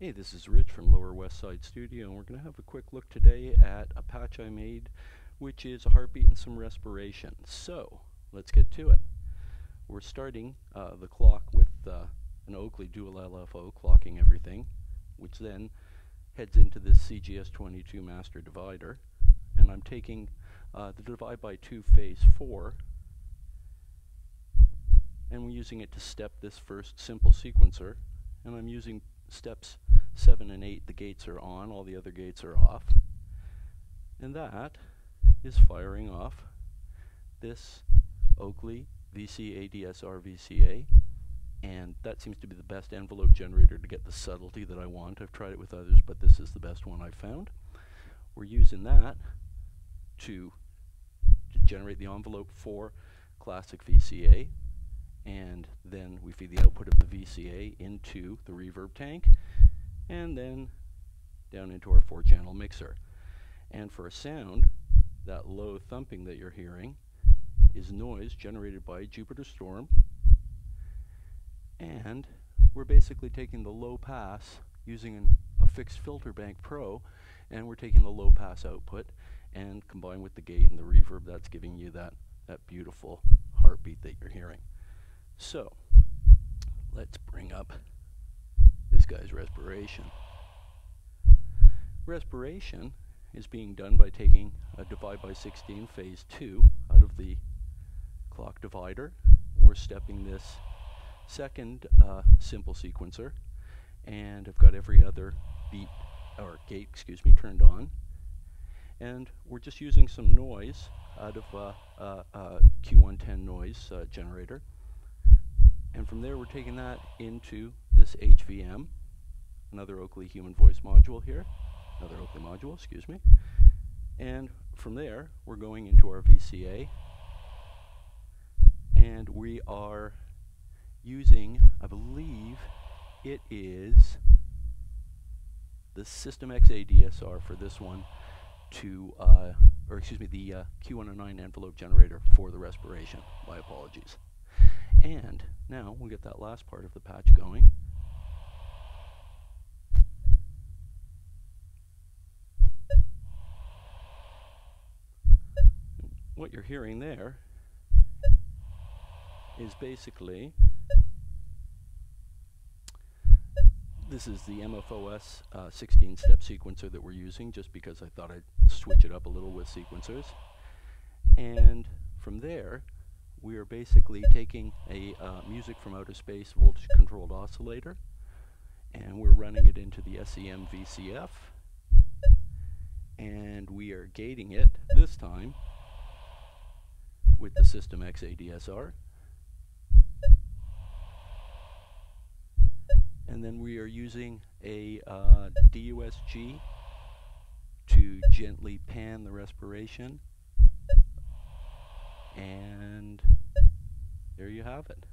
Hey, this is Rich from Lower West Side Studio, and we're going to have a quick look today at a patch I made, which is a heartbeat and some respiration. So let's get to it. We're starting the clock with an Oakley dual LFO clocking everything, which then heads into this CGS22 master divider, and I'm taking the divide by 2 phase 4, and we're using it to step this first simple sequencer, and I'm using steps 7 and 8, the gates are on, all the other gates are off. And that is firing off this Oakley VCA, DSR, VCA. And that seems to be the best envelope generator to get the subtlety that I want. I've tried it with others, but this is the best one I've found. We're using that to generate the envelope for classic VCA. And then we feed the output of the VCA into the reverb tank and then down into our 4-channel mixer. And for a sound, that low thumping that you're hearing is noise generated by Jupiter Storm, and we're basically taking the low pass using a fixed filter bank pro, and we're taking the low pass output and combined with the gate and the reverb, that's giving you that beautiful heartbeat that you're hearing. So let's bring up this guy's respiration. Respiration is being done by taking a divide by 16 phase 2 out of the clock divider. We're stepping this second simple sequencer, and I've got every other beat or gate, excuse me, turned on, and we're just using some noise out of Q110 noise generator. And from there we're taking that into this HVM, another Oakley human voice module here, another Oakley module, excuse me. And from there we're going into our VCA, and we are using, I believe it is the System X ADSR for this one to, or excuse me, the Q109 envelope generator for the respiration, my apologies. And now we'll get that last part of the patch going. What you're hearing there is basically, this is the MFOS 16-step sequencer that we're using, just because I thought I'd switch it up a little with sequencers. And from there, we are basically taking a music from outer space voltage controlled oscillator, and we're running it into the SEM VCF, and we are gating it this time with the System X ADSR, and then we are using a DUSG to gently pan the respiration. And there you have it.